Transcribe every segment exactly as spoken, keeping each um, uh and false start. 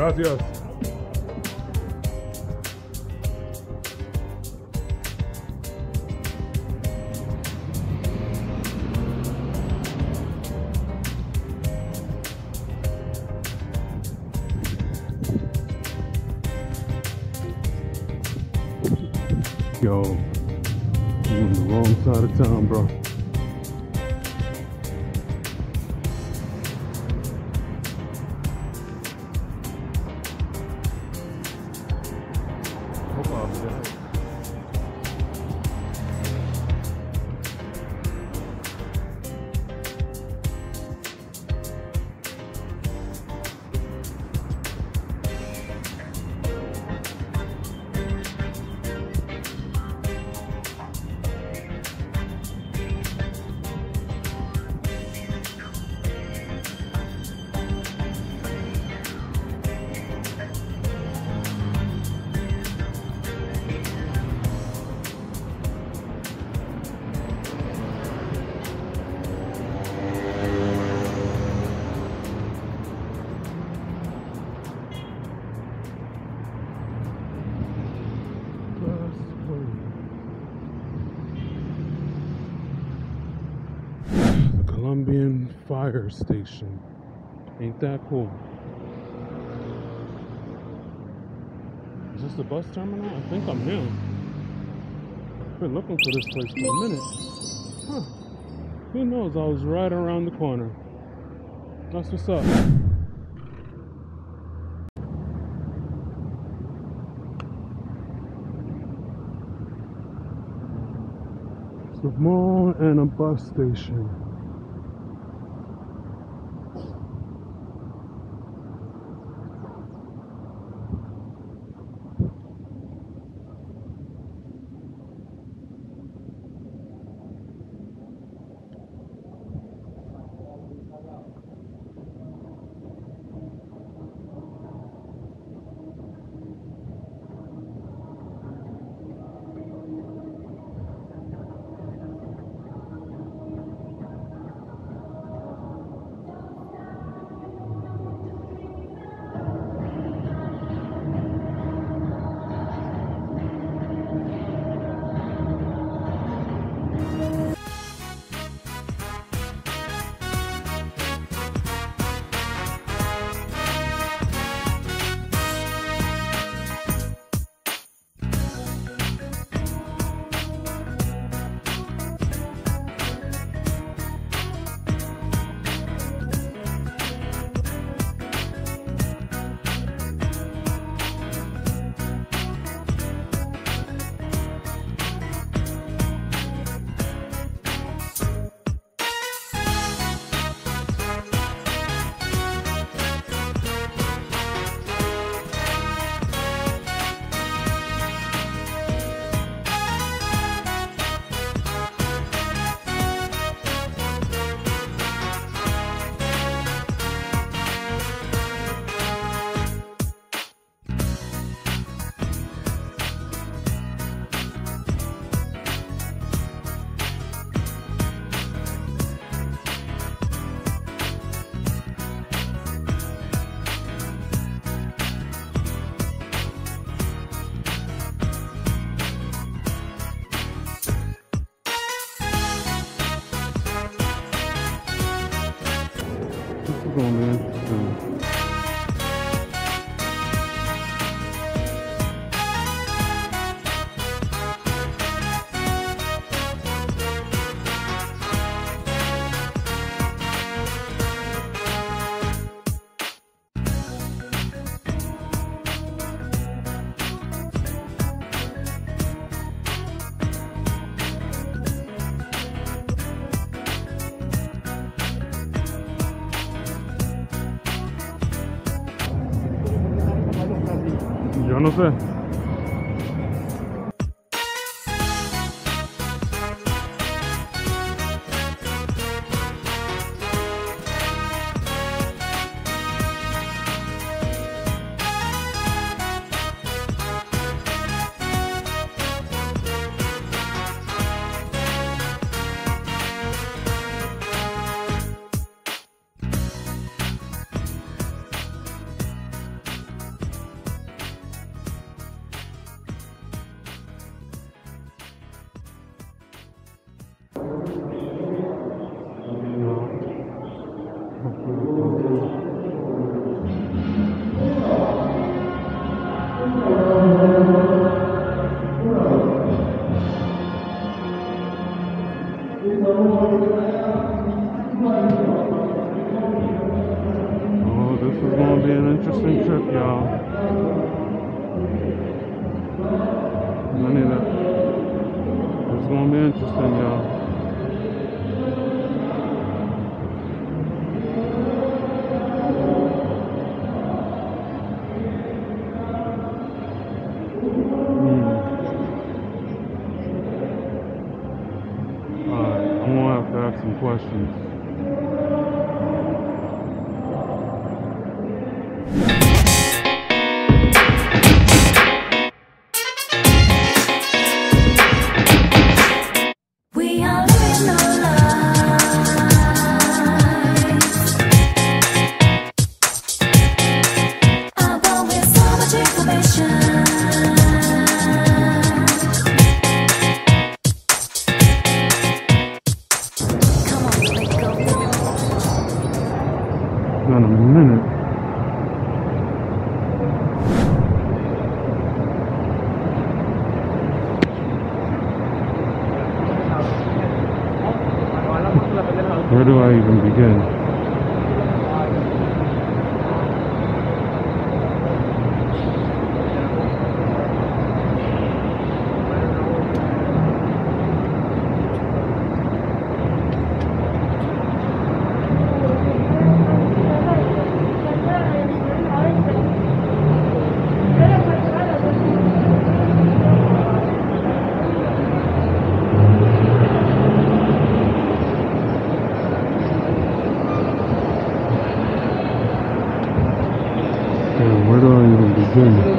Gracias. Yo, I'm on the wrong side of town, bro. Colombian fire station. Ain't that cool? Is this the bus terminal? I think I'm here. I've been looking for this place for a minute. Huh. Who knows? I was right around the corner. That's what's up. It's a mall and a bus station. Go on, man. Uh, Yo no sé. Oh, this is going to be an interesting trip, y'all. I need that. It's going to be interesting, y'all. Questions. In a minute. Where do I even begin? Where do I even begin? Okay.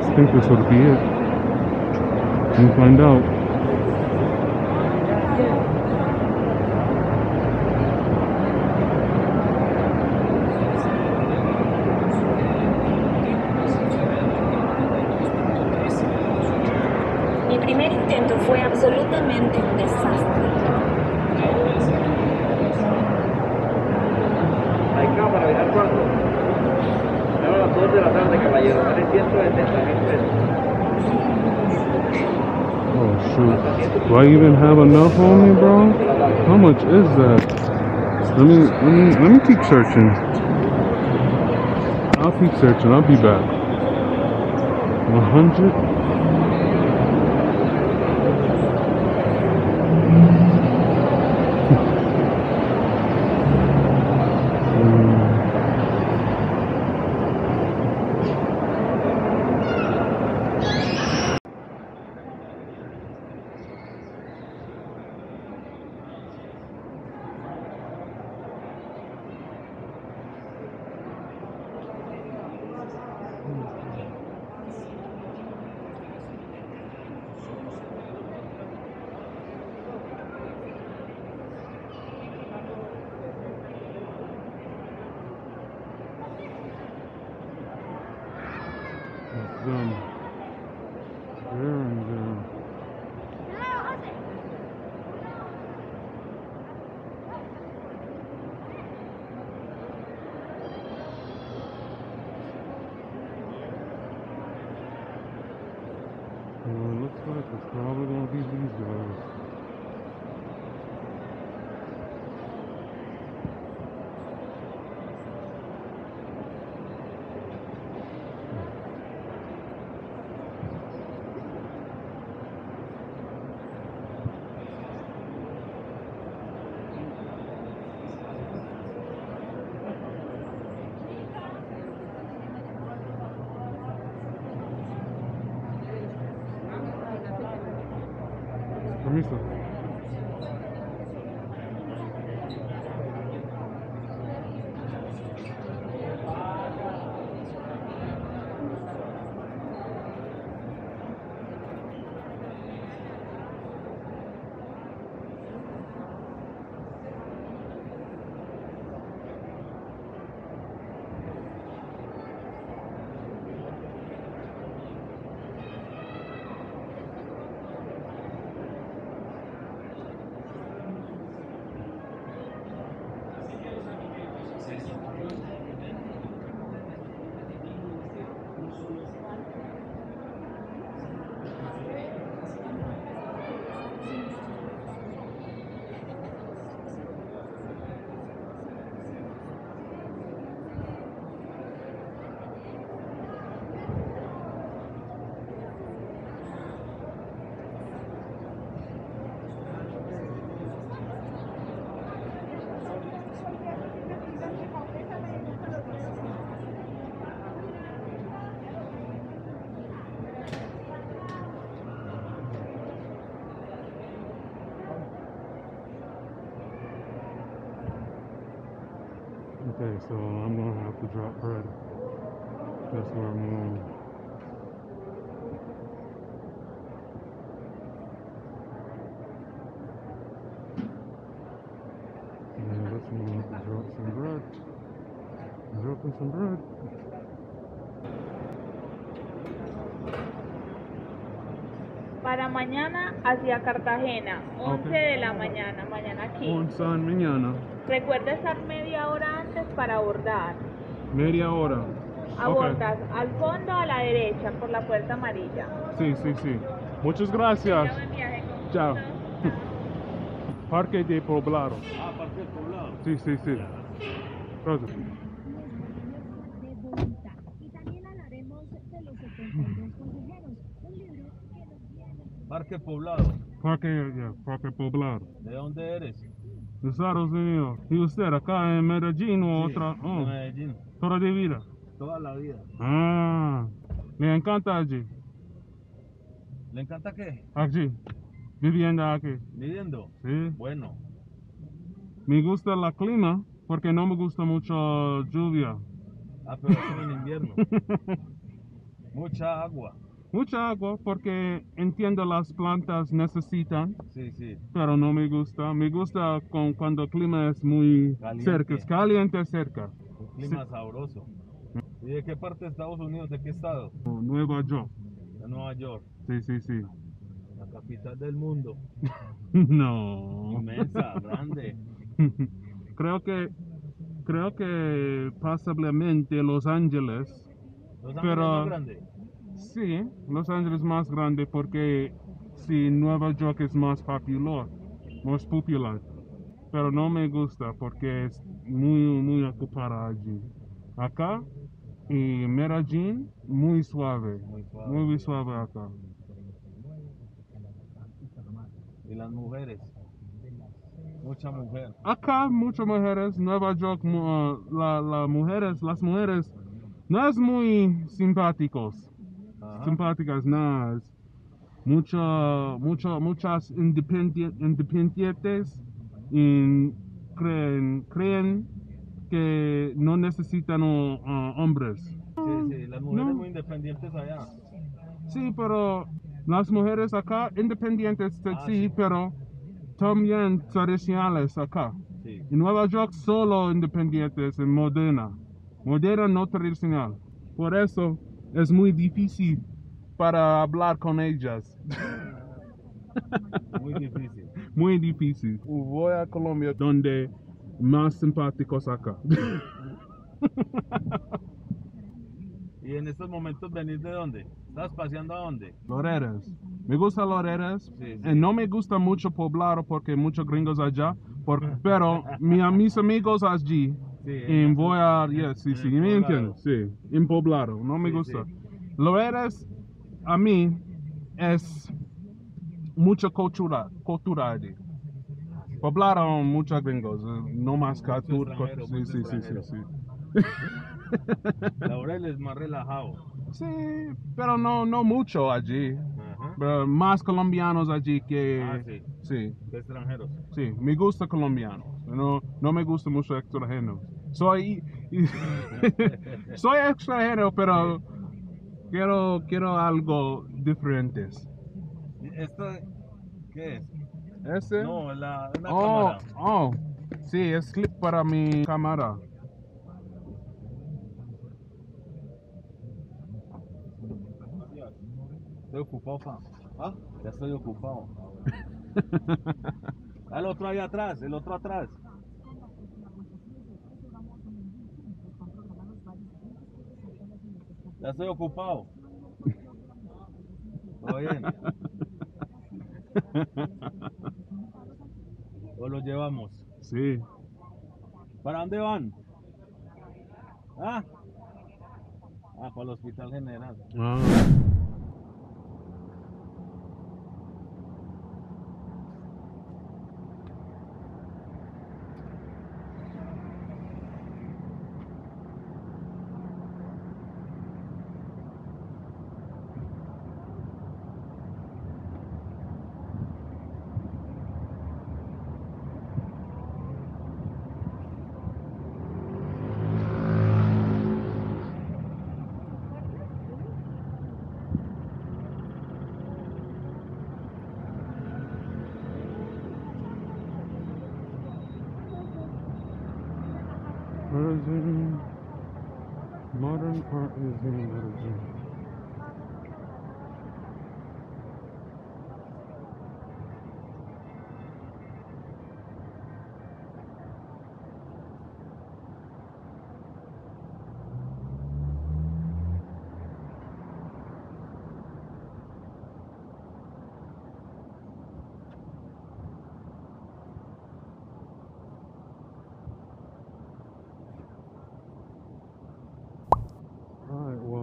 I think this would be it. We'll find out. Mi primer intento fue absolutamente un desastre. Hay cama para viajar cuando. A las dos de la tarde, caballero, vale ciento setenta mil pesos. Oh, shoot. Do I even have enough on me, bro? How much is that? Let me, let me, let me keep searching. I'll keep searching. I'll be back. A hundred? Them. There and there. Well, it looks like it's probably going to be these guys. permiso. Okay, so I'm going to have to drop bread. That's where I'm going. Yeah, that's where I'm going to have to drop some bread. I'm dropping some bread. Para mañana hacia Cartagena, once okay. de la mañana, mañana aquí. once de la mañana. Recuerda estar media hora antes para abordar. Media hora. Abordas okay. al fondo a la derecha por la puerta amarilla. Sí, sí, sí. Muchas gracias. Chao. Parque del Poblado. Ah, Parque del Poblado. Sí, sí, sí. Gracias. Parque Poblado. Parque, yeah, Parque Poblado. ¿De dónde eres? De Saros, señor. ¿Y usted acá en Medellín o sí, otra? Oh, Medellín. ¿Toda de vida? Toda la vida. Ah, ¿le encanta allí? ¿Le encanta qué? Aquí, viviendo aquí. ¿Viviendo? Sí. Bueno. Me gusta el clima porque no me gusta mucho lluvia. Ah, pero es en invierno. Mucha agua. Mucha agua porque entiendo las plantas necesitan, sí, sí. pero no me gusta. Me gusta con, cuando el clima es muy caliente. cerca, es caliente cerca. Un clima sí. sabroso. ¿Y de qué parte de Estados Unidos? ¿De qué estado? Nueva York. De Nueva York. Sí, sí, sí. La capital del mundo. No. Inmensa, grande. Creo que, creo que posiblemente Los Ángeles. Los Ángeles pero, es grande. Sí, Los Ángeles es más grande porque sí, Nueva York es más popular, más popular, pero no me gusta porque es muy, muy ocupada allí. Acá, y Medellín, muy suave, muy suave, muy suave acá. ¿Y las mujeres? Mucha mujer. Acá, muchas mujeres, Nueva York, uh, la, la mujeres, las mujeres no es muy simpáticos. Ajá. Simpáticas, nada, mucha, mucha, muchas independientes y creen, creen que no necesitan uh, hombres. Sí, sí, las mujeres no. muy independientes allá. Sí, pero las mujeres acá independientes ah, sí, sí, pero también tradicionales acá. Sí. En Nueva York solo independientes, en moderna, moderna no tradicional. Por eso es muy difícil para hablar con ellas. Muy difícil. Muy difícil. Voy a Colombia donde más simpáticos acá. ¿Y en estos momentos venís de dónde? ¿Estás paseando a dónde? Loreras. Me gusta Loreras. Sí, sí. No me gusta mucho Poblado porque hay muchos gringos allá. Porque, pero mi, a mis amigos allí. Sí, en voy a, yeah, sí, en sí, me entiendo, sí, en Poblado, no me sí, gusta. Sí. Loreras, a mí, es mucha cultura, cultura allí. Poblado, muchos gringos, no más cultura, sí, sí, sí, sí, sí. Loreras es más relajado. Sí, pero no, no mucho allí. Ajá. Pero más colombianos allí que, ah, sí. Sí. que extranjeros. Sí, me gusta colombianos, no, no me gusta mucho extranjeros. Soy, soy extranjero, pero quiero, quiero algo diferente. ¿Esto qué es? ¿Este? No, la, la oh, cámara. Oh, sí, es clip para mi cámara. Estoy ocupado, fam. ¿Ah? Ya estoy ocupado. El otro allá atrás, el otro atrás. Ya estoy ocupado. ¿Todo bien? ¿O lo llevamos? Sí. ¿Para dónde van? ¿Ah? Ah, para el Hospital General. Ah. Medellin, modern art is in Medellin.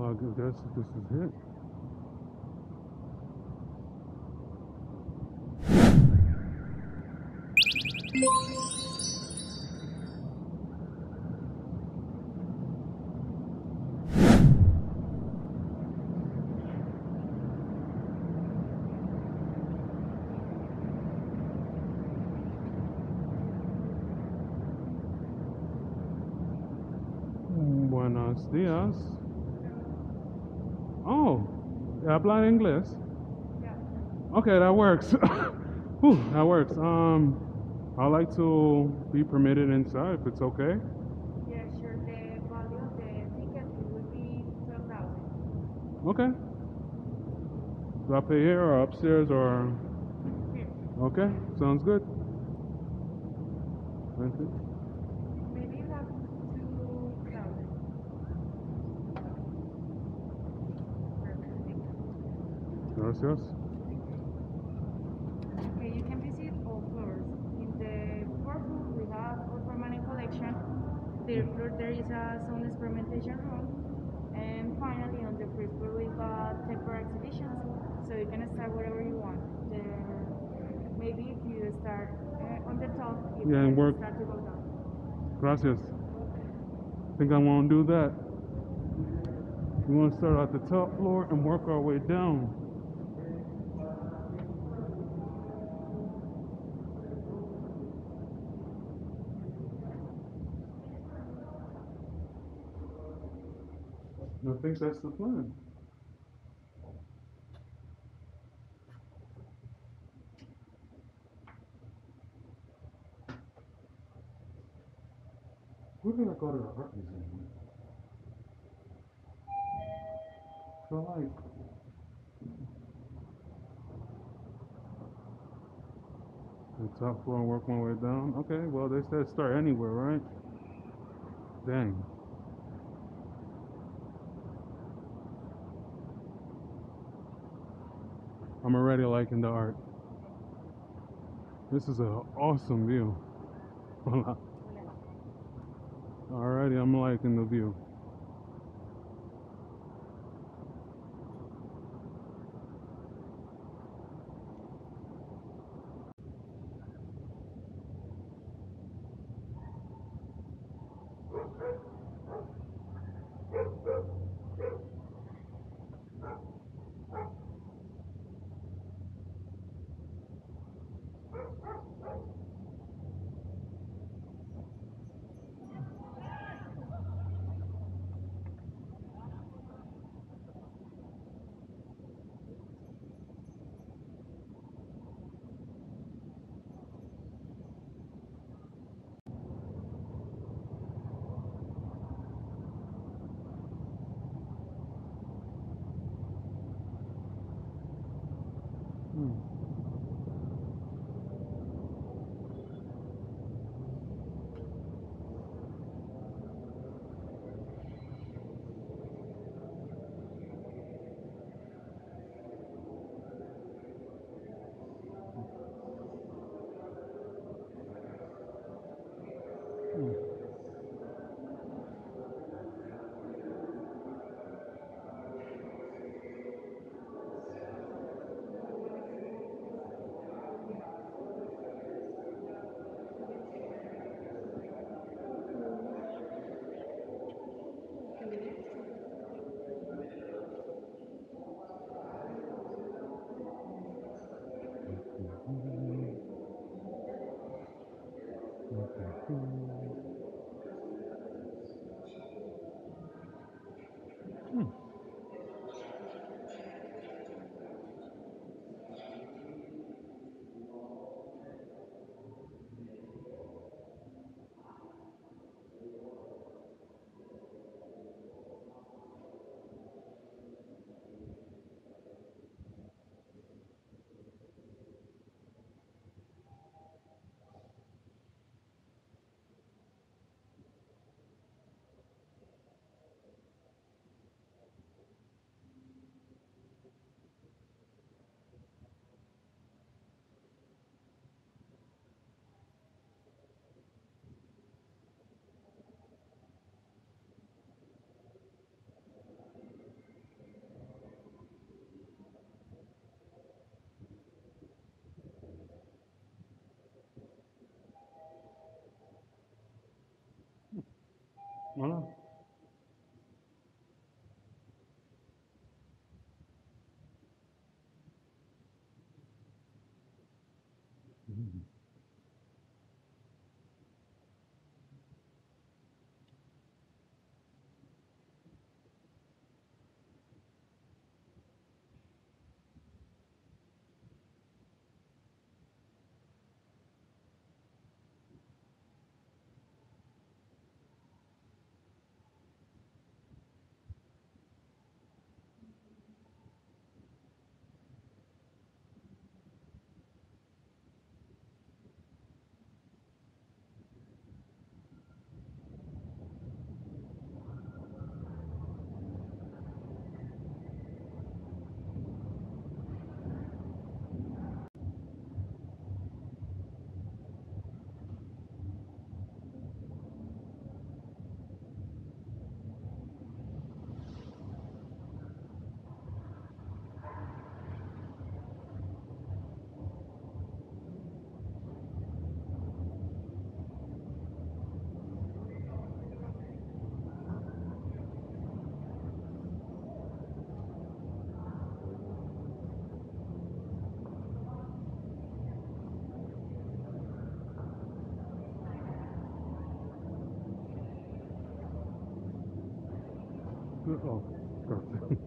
I guess this is it. Buenos días. Oh, habla inglés? Yeah. Okay, that works. Whew, that works. Um, I like to be permitted inside if it's okay. Yeah, sure. The value of the ticket would be twelve thousand. Okay. Do I pay here or upstairs or? Here. Okay, sounds good. Thank you. Maybe you have two thousand. Gracias. Okay, you can visit all floors. In the fourth floor, we have all permanent collection. Third floor, there is a sound experimentation room. And finally, on the fifth floor, we got temporary exhibitions. So you can start wherever you want. Then maybe if you start uh, on the top, you yeah, can work. Start to go down. Gracias. I think I won't do that. We want to start at the top floor and work our way down. I think that's the plan. We're going to go to the art museum. For life. The top floor and work my way down. Okay, well, they said start anywhere, right? Dang. I'm already liking the art. This is an awesome view. Already I'm liking the view. Mm. Hola. Oh, perfect.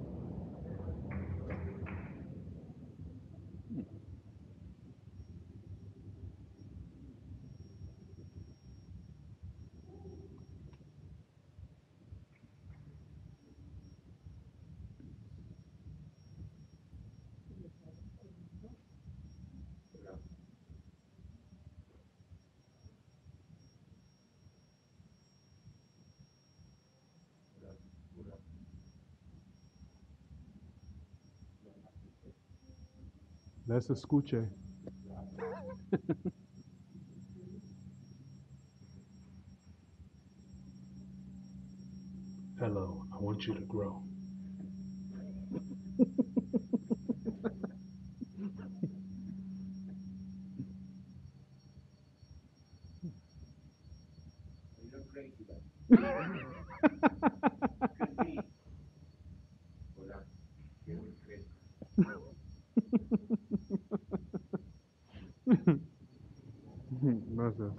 Les escuché. Hello, I want you to grow. You're not crazy, buddy. Gracias.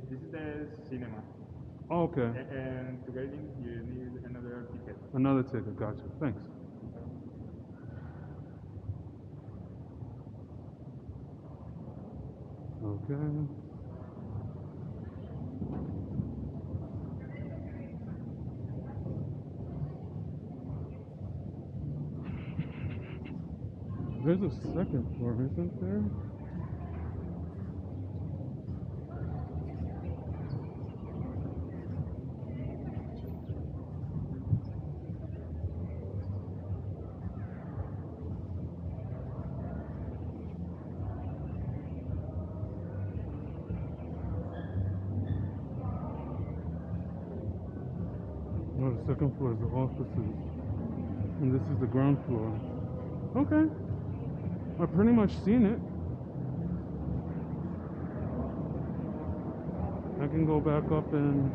this is the cinema. Oh, okay. A and to get in, you need another ticket. Another ticket, gotcha. Thanks. Okay. There's a second floor, isn't there? No, the second floor is the offices, and this is the ground floor. Okay. I've pretty much seen it. I can go back up and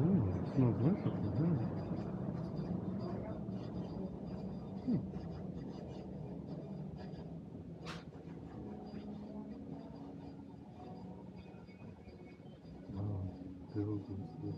ooh, it smells nice up there. Hmm. Wow, buildings.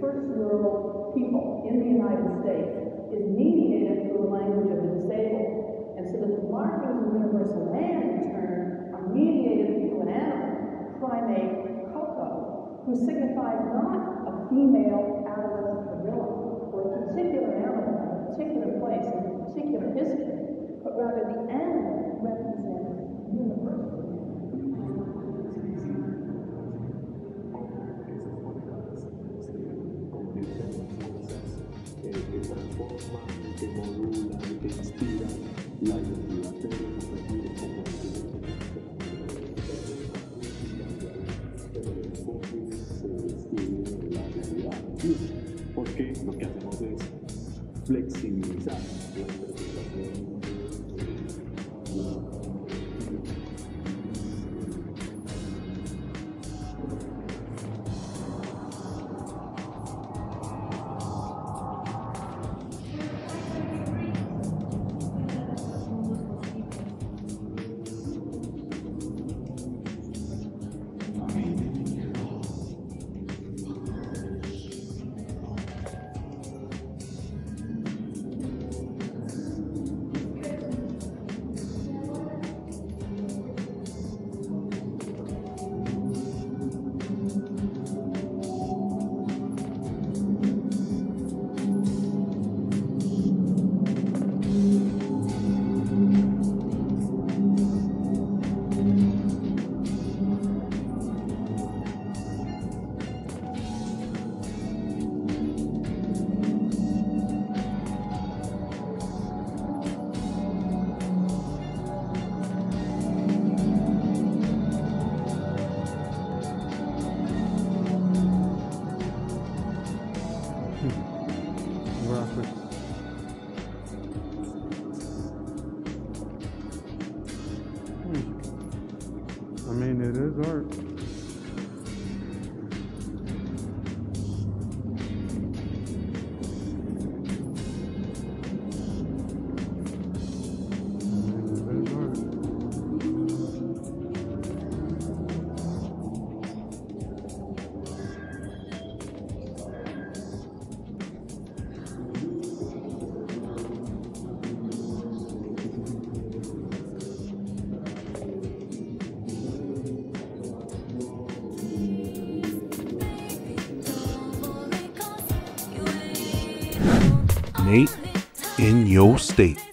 First rural people in the United States is mediated through the language of the disabled. And so that the markers of universal man, in turn, are mediated through an animal, primate Coco, who signifies not a female adolescent gorilla or a particular animal in a particular place in a particular history, but rather the animal represents universal. Te modula, te inspira la identidad de los perfiles como el que yo tengo, pero el enfoque se describe en la realidad, porque lo que hacemos es flexibilizar la interpretación. Nate in your state.